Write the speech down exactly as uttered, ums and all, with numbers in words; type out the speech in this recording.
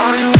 Are you